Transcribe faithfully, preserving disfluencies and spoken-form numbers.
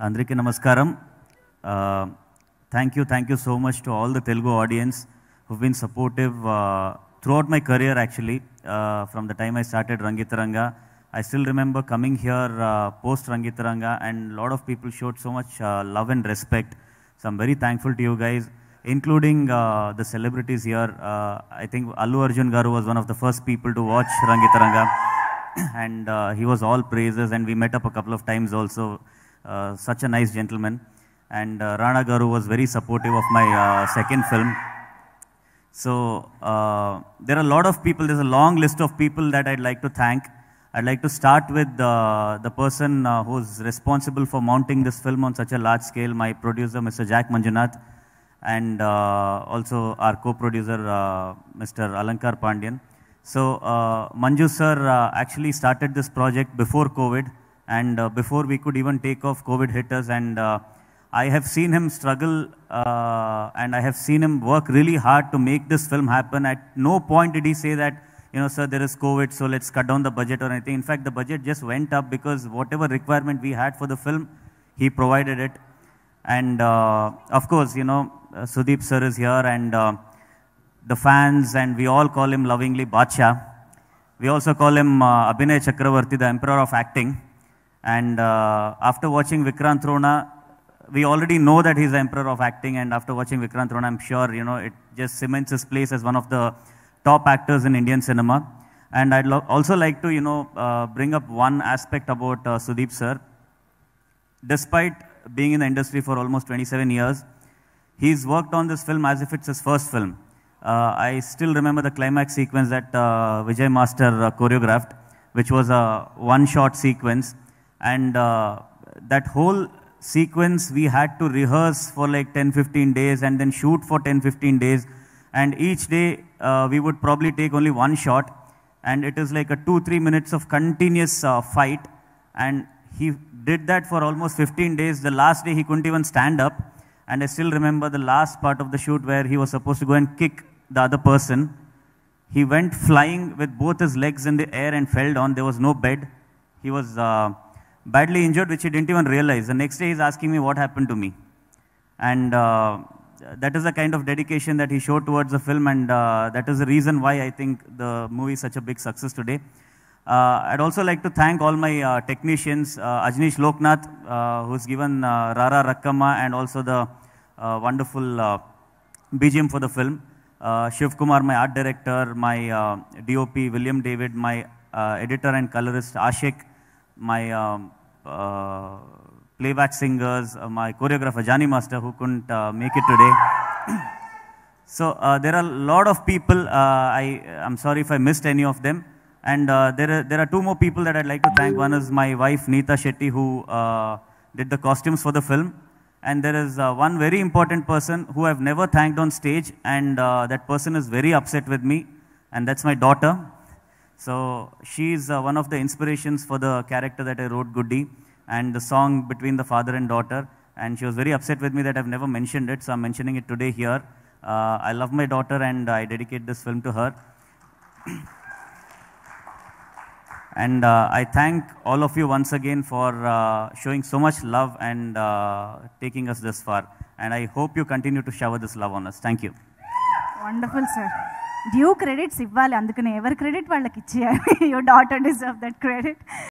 Andriki Namaskaram. Uh, thank you, thank you so much to all the Telugu audience who've been supportive uh, throughout my career actually. Uh, from the time I started Rangitaranga, I still remember coming here uh, post Rangitaranga, and a lot of people showed so much uh, love and respect. So I'm very thankful to you guys, including uh, the celebrities here. Uh, I think Allu Arjun Garu was one of the first people to watch Rangitaranga, and uh, he was all praises, and we met up a couple of times also. Uh, such a nice gentleman. And uh, Rana Garu was very supportive of my uh, second film. So uh, there are a lot of people, there's a long list of people that I'd like to thank. I'd like to start with uh, the person uh, who's responsible for mounting this film on such a large scale, my producer, Mister Jack Manjunath, and uh, also our co-producer, uh, Mister Alankar Pandian. So uh, Manju sir uh, actually started this project before COVID, and uh, before we could even take off, COVID hit us, and uh, I have seen him struggle uh, and I have seen him work really hard to make this film happen. At no point did he say that, you know, sir, there is COVID, so let's cut down the budget or anything. In fact, the budget just went up because whatever requirement we had for the film, he provided it. And uh, of course, you know, uh, Sudeep sir is here, and uh, the fans, and we all call him lovingly Badshah. We also call him uh, Abhinay Chakravarti, the emperor of acting. And uh, after watching Vikrant Rona, we already know that he's the emperor of acting, and after watching Vikrant Rona, I'm sure, you know, it just cements his place as one of the top actors in Indian cinema. And I'd also like to, you know, uh, bring up one aspect about uh, Sudeep sir. Despite being in the industry for almost twenty-seven years, he's worked on this film as if it's his first film. Uh, I still remember the climax sequence that uh, Vijay Master uh, choreographed, which was a one-shot sequence. And uh, that whole sequence we had to rehearse for like ten to fifteen days and then shoot for ten to fifteen days. And each day uh, we would probably take only one shot. And it is like a two, three minutes of continuous uh, fight. And he did that for almost fifteen days. The last day he couldn't even stand up. And I still remember the last part of the shoot where he was supposed to go and kick the other person. He went flying with both his legs in the air and fell down. There was no bed. He was uh, badly injured, which he didn't even realize. The next day he's asking me what happened to me. And uh, that is the kind of dedication that he showed towards the film, and uh, that is the reason why I think the movie is such a big success today. Uh, I'd also like to thank all my uh, technicians, uh, Ajneesh Loknath, uh, who's given uh, Rara Rakkama and also the uh, wonderful uh, B G M for the film. Uh, Shiv Kumar, my art director, my uh, D O P, William David, my uh, editor and colorist, Ashik, my um, uh, playback singers, uh, my choreographer, Jani Master, who couldn't uh, make it today. So uh, there are a lot of people. Uh, I, I'm sorry if I missed any of them. And uh, there, are, there are two more people that I'd like to thank. One is my wife, Neeta Shetty, who uh, did the costumes for the film. And there is uh, one very important person who I've never thanked on stage. And uh, that person is very upset with me. And that's my daughter. So she's uh, one of the inspirations for the character that I wrote, Guddi, and the song between the father and daughter. And she was very upset with me that I've never mentioned it. So I'm mentioning it today here. Uh, I love my daughter, and I dedicate this film to her. And uh, I thank all of you once again for uh, showing so much love and uh, taking us this far. And I hope you continue to shower this love on us. Thank you. Wonderful, sir. Due credits ivvali, andukane ever credit vallaki ichcheyali. Your daughter deserves that credit.